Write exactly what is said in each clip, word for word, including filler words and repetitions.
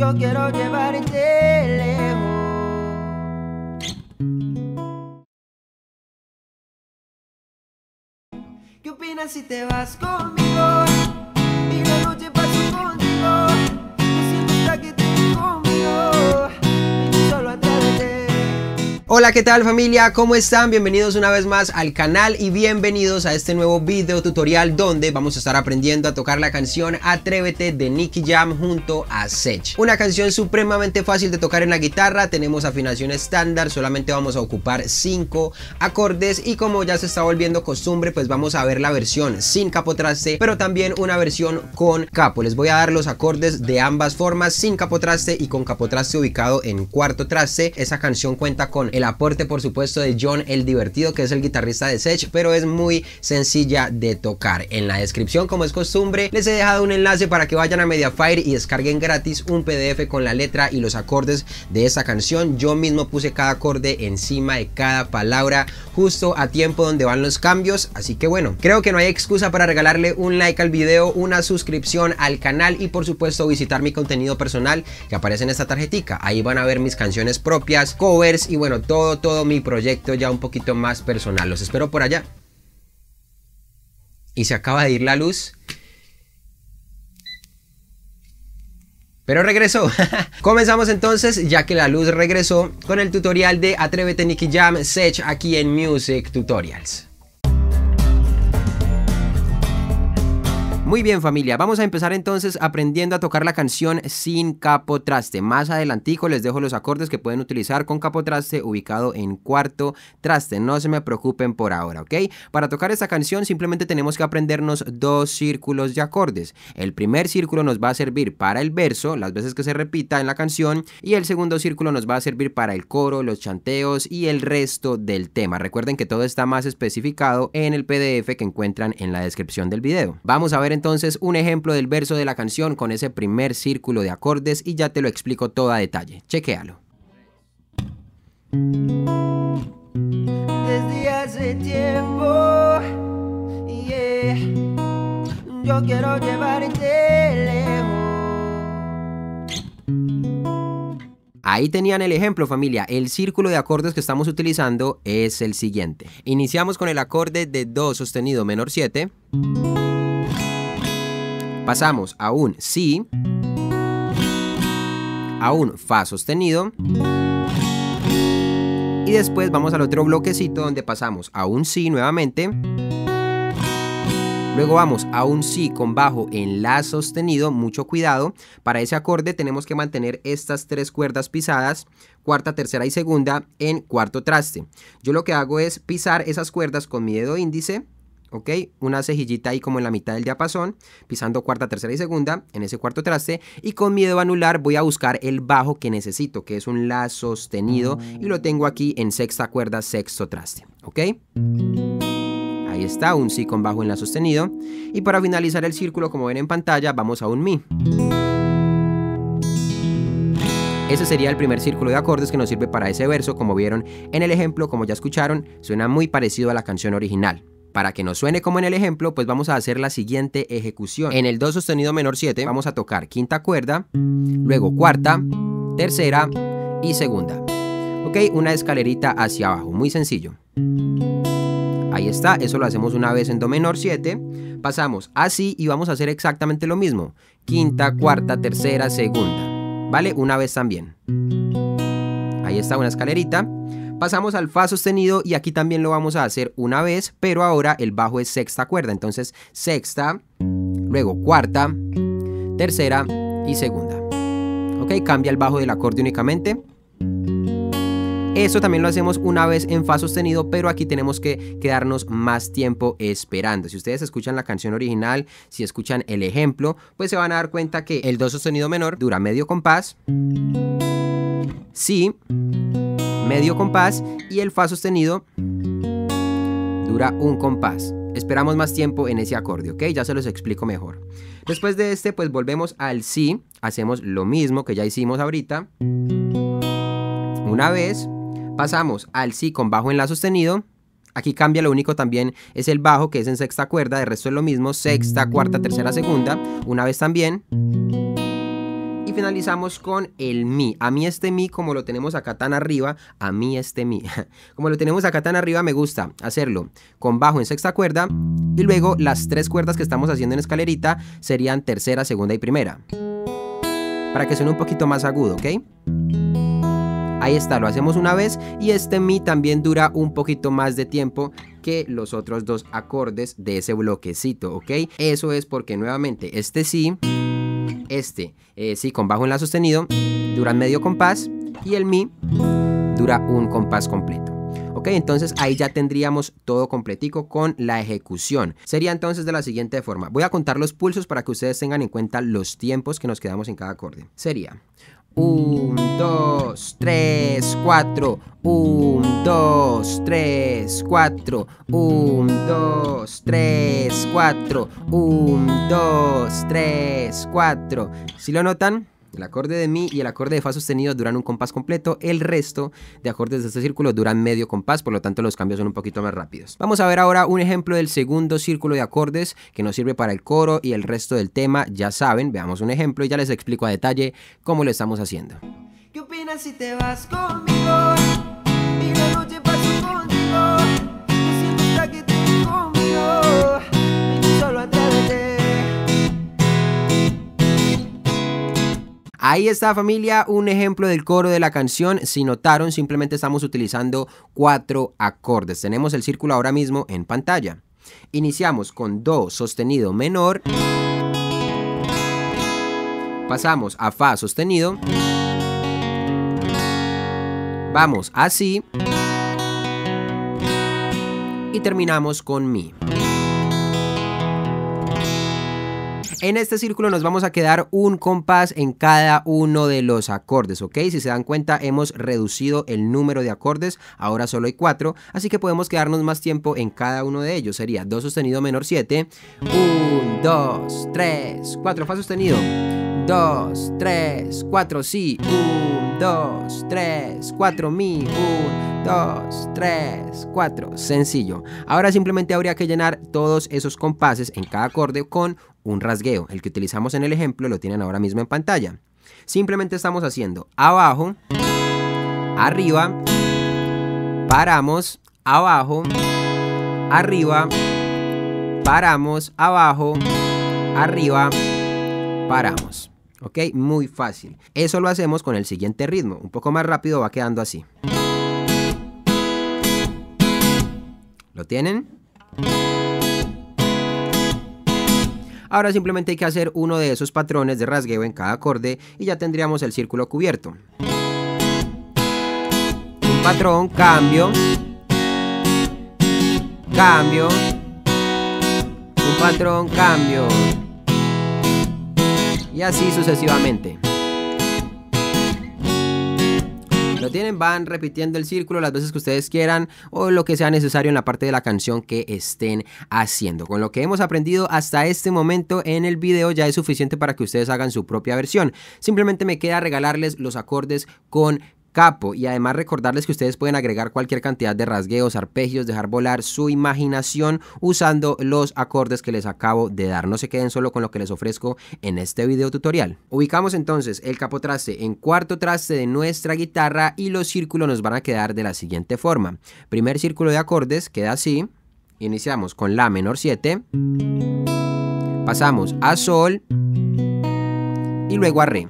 yo quiero llevarte lejos. ¿Qué opinas si te vas conmigo? Y la noche paso contigo. Hola, ¿qué tal familia? ¿Cómo están? Bienvenidos una vez más al canal y bienvenidos a este nuevo video tutorial donde vamos a estar aprendiendo a tocar la canción Atrévete de Nicky Jam junto a Sech. Una canción supremamente fácil de tocar en la guitarra, tenemos afinación estándar, solamente vamos a ocupar cinco acordes y como ya se está volviendo costumbre, pues vamos a ver la versión sin capotraste, pero también una versión con capo. Les voy a dar los acordes de ambas formas, sin capotraste y con capotraste ubicado en cuarto traste. Esa canción cuenta con el El aporte, por supuesto, de John el Divertido, que es el guitarrista de Sech, pero es muy sencilla de tocar. En la descripción, como es costumbre, les he dejado un enlace para que vayan a Mediafire y descarguen gratis un P D F con la letra y los acordes de esta canción. Yo mismo puse cada acorde encima de cada palabra, justo a tiempo donde van los cambios. Así que bueno, creo que no hay excusa para regalarle un like al video, una suscripción al canal y, por supuesto, visitar mi contenido personal que aparece en esta tarjetica. Ahí van a ver mis canciones propias, covers y bueno, Todo, todo mi proyecto ya un poquito más personal. Los espero por allá. Y se acaba de ir la luz, pero regresó. Comenzamos entonces, ya que la luz regresó, con el tutorial de Atrévete Nicky Jam Sech aquí en Music Tutorials. Muy bien familia, vamos a empezar entonces aprendiendo a tocar la canción sin capotraste. Más adelantico les dejo los acordes que pueden utilizar con capotraste ubicado en cuarto traste. No se me preocupen por ahora, ¿ok? Para tocar esta canción simplemente tenemos que aprendernos dos círculos de acordes. El primer círculo nos va a servir para el verso, las veces que se repita en la canción, y el segundo círculo nos va a servir para el coro, los chanteos y el resto del tema. Recuerden que todo está más especificado en el P D F que encuentran en la descripción del video. Vamos a ver entonces Entonces un ejemplo del verso de la canción con ese primer círculo de acordes y ya te lo explico todo a detalle. Chequéalo. Desde hace tiempo, yeah, yo quiero llevarte lejos. Ahí tenían el ejemplo familia, el círculo de acordes que estamos utilizando es el siguiente. Iniciamos con el acorde de do sostenido menor siete. Pasamos a un si, a un fa sostenido y después vamos al otro bloquecito donde pasamos a un si nuevamente, luego vamos a un si con bajo en la sostenido, mucho cuidado, para ese acorde tenemos que mantener estas tres cuerdas pisadas, cuarta, tercera y segunda en cuarto traste. Yo lo que hago es pisar esas cuerdas con mi dedo índice, ok, una cejillita ahí como en la mitad del diapasón, pisando cuarta, tercera y segunda en ese cuarto traste, y con mi dedo anular voy a buscar el bajo que necesito, que es un la sostenido, y lo tengo aquí en sexta cuerda, sexto traste, ok. Ahí está, un si con bajo en la sostenido, y para finalizar el círculo, como ven en pantalla, vamos a un mi. Ese sería el primer círculo de acordes que nos sirve para ese verso, como vieron en el ejemplo, como ya escucharon, suena muy parecido a la canción original. Para que nos suene como en el ejemplo, pues vamos a hacer la siguiente ejecución. En el do sostenido menor siete vamos a tocar quinta cuerda, luego cuarta, tercera y segunda. Ok, una escalerita hacia abajo, muy sencillo. Ahí está, eso lo hacemos una vez en do menor siete. Pasamos a si y vamos a hacer exactamente lo mismo. Quinta, cuarta, tercera, segunda. ¿Vale? Una vez también. Ahí está, una escalerita. Pasamos al fa sostenido y aquí también lo vamos a hacer una vez, pero ahora el bajo es sexta cuerda, entonces sexta, luego cuarta, tercera y segunda. Ok, cambia el bajo del acorde únicamente. Esto también lo hacemos una vez en fa sostenido, pero aquí tenemos que quedarnos más tiempo esperando. Si ustedes escuchan la canción original, si escuchan el ejemplo, pues se van a dar cuenta que el do sostenido menor dura medio compás, si, medio compás, y el fa sostenido dura un compás. Esperamos más tiempo en ese acorde, ¿ok? Ya se los explico mejor. Después de este, pues volvemos al si, hacemos lo mismo que ya hicimos ahorita. Una vez, pasamos al si con bajo en la sostenido. Aquí cambia, lo único también es el bajo, que es en sexta cuerda, de resto es lo mismo, sexta, cuarta, tercera, segunda, una vez también. y finalizamos con el mi. A mí este mi, como lo tenemos acá tan arriba, a mí este mi, como lo tenemos acá tan arriba, me gusta hacerlo con bajo en sexta cuerda y luego las tres cuerdas que estamos haciendo en escalerita serían tercera, segunda y primera, para que suene un poquito más agudo, ¿ok? Ahí está, lo hacemos una vez y este mi también dura un poquito más de tiempo que los otros dos acordes de ese bloquecito, ¿ok? Eso es porque nuevamente este sí, este eh, sí con bajo en la sostenido dura medio compás y el mi dura un compás completo. Ok, entonces ahí ya tendríamos todo completico con la ejecución. Sería entonces de la siguiente forma. Voy a contar los pulsos para que ustedes tengan en cuenta los tiempos que nos quedamos en cada acorde. Sería uno, dos, tres, cuatro, uno, dos, tres, cuatro, uno, dos, tres, cuatro, uno, dos, tres, cuatro. ¿Sí lo notan? El acorde de mi y el acorde de fa sostenido duran un compás completo, el resto de acordes de este círculo duran medio compás, por lo tanto los cambios son un poquito más rápidos. Vamos a ver ahora un ejemplo del segundo círculo de acordes que nos sirve para el coro y el resto del tema, ya saben, veamos un ejemplo y ya les explico a detalle cómo lo estamos haciendo. ¿Qué opinas si te vas conmigo? Y la noche paso contigo, no siento que te voy conmigo, ven solo atrévete. Ahí está, familia, un ejemplo del coro de la canción. Si notaron, simplemente estamos utilizando cuatro acordes. Tenemos el círculo ahora mismo en pantalla. Iniciamos con do sostenido menor. Pasamos a fa sostenido. Vamos a si. Y terminamos con mi. En este círculo nos vamos a quedar un compás en cada uno de los acordes, ¿ok? Si se dan cuenta, hemos reducido el número de acordes, ahora solo hay cuatro, así que podemos quedarnos más tiempo en cada uno de ellos. Sería do sostenido menor siete, uno, dos, tres, cuatro, fa sostenido, dos, tres, cuatro, si, uno, dos, tres, cuatro, mi, uno, dos, tres, cuatro. Sencillo. Ahora simplemente habría que llenar todos esos compases en cada acorde con un rasgueo. El que utilizamos en el ejemplo lo tienen ahora mismo en pantalla. Simplemente estamos haciendo abajo, arriba, paramos, abajo, arriba, paramos, abajo, arriba, paramos. Ok, muy fácil. Eso lo hacemos con el siguiente ritmo. Un poco más rápido va quedando así. ¿Lo tienen? Ahora simplemente hay que hacer uno de esos patrones de rasgueo en cada acorde y ya tendríamos el círculo cubierto. Un patrón, cambio, cambio, un patrón, cambio, y así sucesivamente. Lo tienen, van repitiendo el círculo las veces que ustedes quieran o lo que sea necesario en la parte de la canción que estén haciendo. Con lo que hemos aprendido hasta este momento en el video ya es suficiente para que ustedes hagan su propia versión. Simplemente me queda regalarles los acordes con capo y además recordarles que ustedes pueden agregar cualquier cantidad de rasgueos, arpegios, dejar volar su imaginación usando los acordes que les acabo de dar. No se queden solo con lo que les ofrezco en este video tutorial. Ubicamos entonces el capotraste en cuarto traste de nuestra guitarra y los círculos nos van a quedar de la siguiente forma. Primer círculo de acordes queda así. Iniciamos con la menor siete, pasamos a sol y luego a re.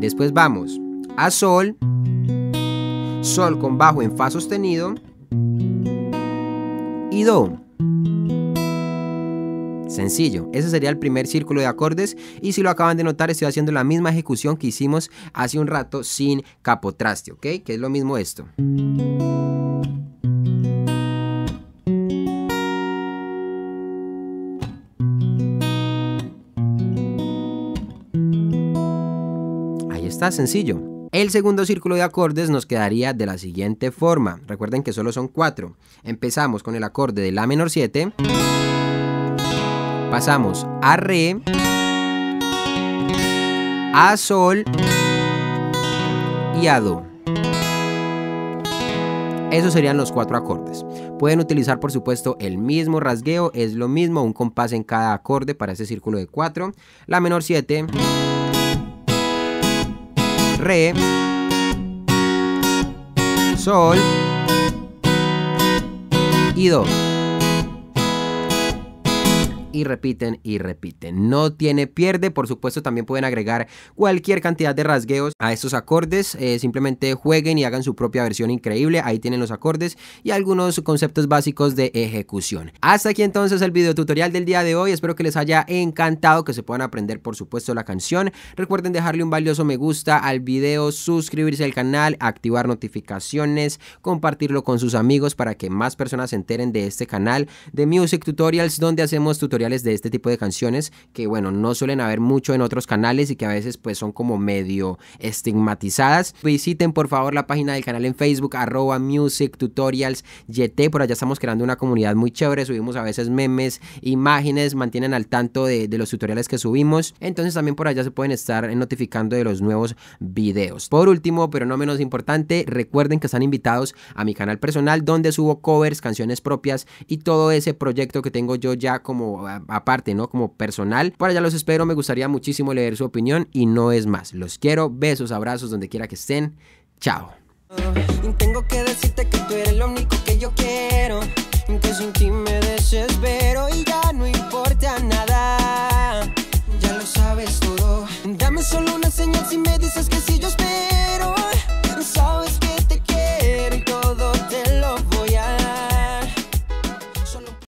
Después vamos a sol, sol con bajo en fa sostenido y do. Sencillo, ese sería el primer círculo de acordes y si lo acaban de notar estoy haciendo la misma ejecución que hicimos hace un rato sin capotraste, ¿ok? Que es lo mismo esto. Está sencillo. El segundo círculo de acordes nos quedaría de la siguiente forma. Recuerden que solo son cuatro. Empezamos con el acorde de la menor siete, pasamos a re, a sol y a do. Esos serían los cuatro acordes. Pueden utilizar por supuesto el mismo rasgueo, es lo mismo, un compás en cada acorde para ese círculo de cuatro. La menor siete, re, sol y do. Y repiten y repiten, no tiene pierde. Por supuesto también pueden agregar cualquier cantidad de rasgueos a estos acordes, eh, simplemente jueguen y hagan su propia versión increíble. Ahí tienen los acordes y algunos conceptos básicos de ejecución. Hasta aquí entonces el video tutorial del día de hoy, espero que les haya encantado, que se puedan aprender por supuesto la canción. Recuerden dejarle un valioso me gusta al video, suscribirse al canal, activar notificaciones, compartirlo con sus amigos para que más personas se enteren de este canal de Music Tutorials, donde hacemos tutoriales de este tipo de canciones que, bueno, no suelen haber mucho en otros canales y que a veces pues son como medio estigmatizadas. Visiten por favor la página del canal en Facebook, arroba Music Tutorials Y T. Por allá estamos creando una comunidad muy chévere, subimos a veces memes, imágenes, mantienen al tanto de, de los tutoriales que subimos. Entonces también por allá se pueden estar notificando de los nuevos videos. Por último, pero no menos importante, recuerden que están invitados a mi canal personal, donde subo covers, canciones propias y todo ese proyecto que tengo yo ya como aparte, ¿no? Como personal. Por allá los espero, me gustaría muchísimo leer su opinión y no es más. Los quiero, besos, abrazos, donde quiera que estén. Chao. Tengo que decirte que tú eres lo único que yo quiero, que sin ti me desespero y ya.